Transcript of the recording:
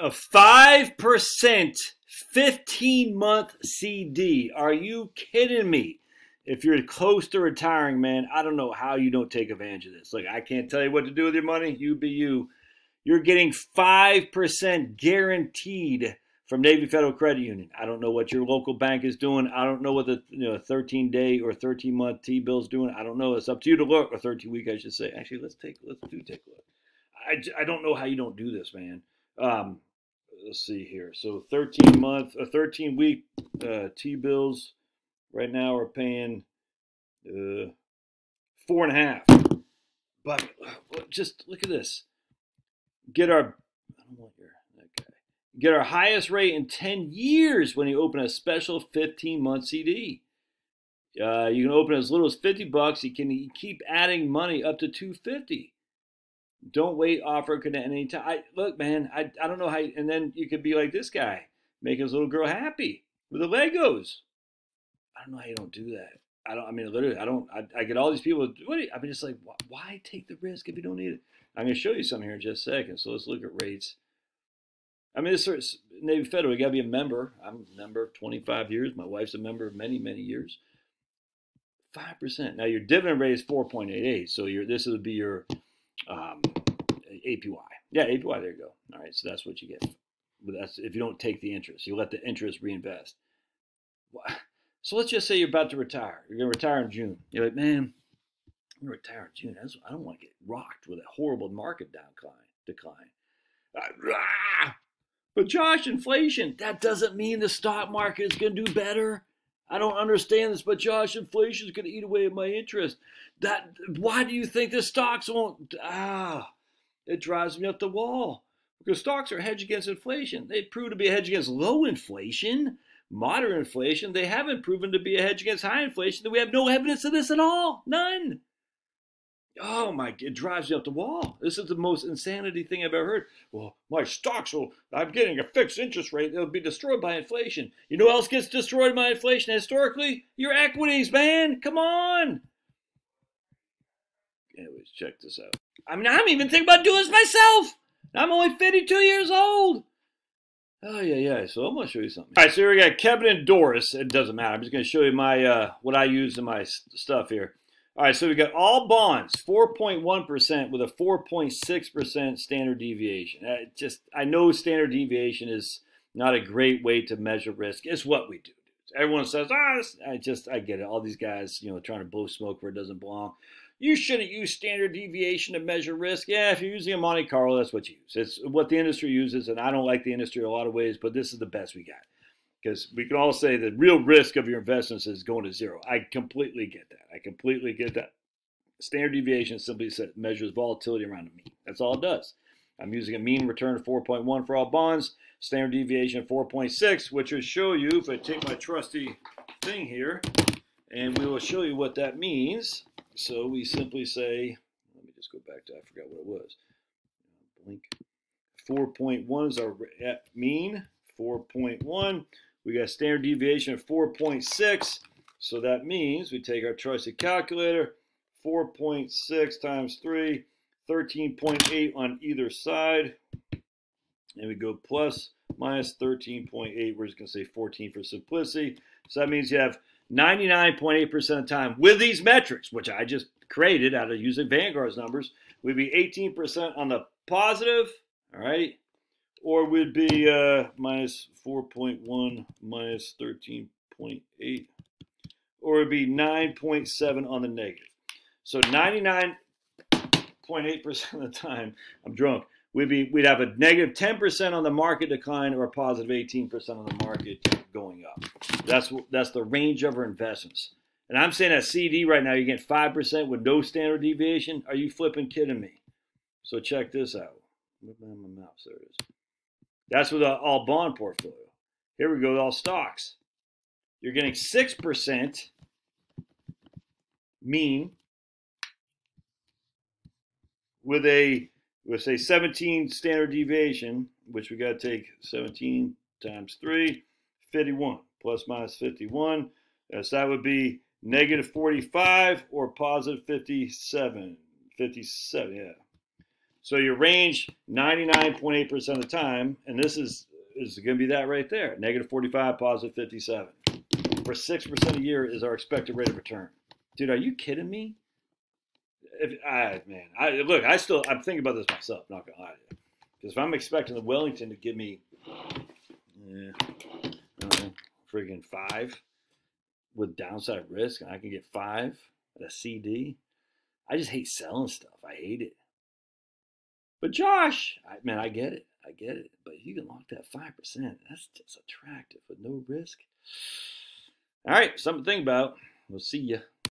a 5% 15-month CD. Are you kidding me? If you're close to retiring, man, I don't know how you don't take advantage of this. Look, I can't tell you what to do with your money. You be you. You're getting 5% guaranteed from Navy Federal Credit Union. I don't know what your local bank is doing. I don't know what the 13-day or 13-month T-bill is doing. I don't know. It's up to you to look, or 13-week, I should say. Actually, let's take a look. I don't know how you don't do this, man. Let's see here. So 13-month or 13-week T-bills right now are paying 4.5. But just look at this. Get our highest rate in 10 years when you open a special 15-month CD. You can open as little as $50. You can keep adding money up to $250. Don't wait. Offer could end any time. Look, man, I don't know how. And then you could be like this guy, making his little girl happy with the Legos. I don't know how you don't do that. I mean, literally, I get all these people. I've been just like, why take the risk if you don't need it? I'm going to show you some here in just a second. So let's look at rates. I mean, this Navy Federal, you got to be a member. I'm a member of 25 years. My wife's a member of many, many years. 5%. Now, your dividend rate is 4.88. So this would be your APY. Yeah, APY, there you go. All right, so that's what you get. But that's if you don't take the interest. You let the interest reinvest. So let's just say you're about to retire. You're going to retire in June. You're like, man, I'm going to retire in June. I don't want to get rocked with a horrible market decline. But Josh, inflation, that doesn't mean the stock market is going to do better. I don't understand this, but Josh, inflation is going to eat away at my interest. Why do you think the stocks won't? It drives me up the wall. Because stocks are a hedge against inflation. They prove to be a hedge against low inflation, moderate inflation. They haven't proven to be a hedge against high inflation. We have no evidence of this at all. None. Oh my, it drives you up the wall. This is the most insanity thing I've ever heard. Well, my stocks will, I'm getting a fixed interest rate. They'll be destroyed by inflation. You know what else gets destroyed by inflation historically? Your equities, man. Come on. Anyways, check this out. I mean, I'm even thinking about doing this myself. I'm only 52 years old. Oh, yeah. So I'm going to show you something. All right, so here we got Kevin and Doris. It doesn't matter. I'm just going to show you my what I use in my stuff here. All right, so we got all bonds, 4.1% with a 4.6% standard deviation. I know standard deviation is not a great way to measure risk. It's what we do. Everyone says, I get it. All these guys, trying to blow smoke where it doesn't belong. You shouldn't use standard deviation to measure risk. Yeah, if you're using a Monte Carlo, that's what you use. It's what the industry uses, and I don't like the industry in a lot of ways, but this is the best we got. Because we can all say the real risk of your investments is going to zero. I completely get that. Standard deviation simply measures volatility around a mean. That's all it does. I'm using a mean return of 4.1 for all bonds. Standard deviation of 4.6, which will show you, if I take my trusty thing here, and we will show you what that means. So we simply say, let me just go back to, I forgot what it was. Blink. 4.1 is our mean. 4.1. We got standard deviation of 4.6, so that means we take our trusted calculator, 4.6 times 3, 13.8 on either side, and we go plus minus 13.8. We're just going to say 14 for simplicity. So that means you have 99.8% of the time with these metrics, which I just created out of using Vanguard's numbers, we'd be 18% on the positive, all right? Or would be minus 4.1 minus 13.8, or it'd be 9.7 on the negative. So 99.8% of the time, I'm drunk. We'd have a negative 10% on the market decline, or a positive 18% on the market going up. That's the range of our investments. And I'm saying that CD right now, you get 5% with no standard deviation. Are you flipping kidding me? So check this out. Look down my mouse. There it is. That's with an all bond portfolio. Here we go with all stocks. You're getting 6% mean with a, let's say 17 standard deviation, which we got to take 17 times 3, 51, plus minus 51. So that would be negative 45 or positive 57. 57, yeah. So your range 99.8% of the time, and this is going to be that right there, -45, +57. For 6% a year is our expected rate of return. Dude, are you kidding me? I'm thinking about this myself, not gonna lie to you. Because if I'm expecting the Wellington to give me, friggin' 5 with downside risk, and I can get 5 at a CD, I just hate selling stuff. I hate it. But Josh, I get it. I get it. But if you can lock that 5%, that's just attractive with no risk. All right, something to think about. We'll see you.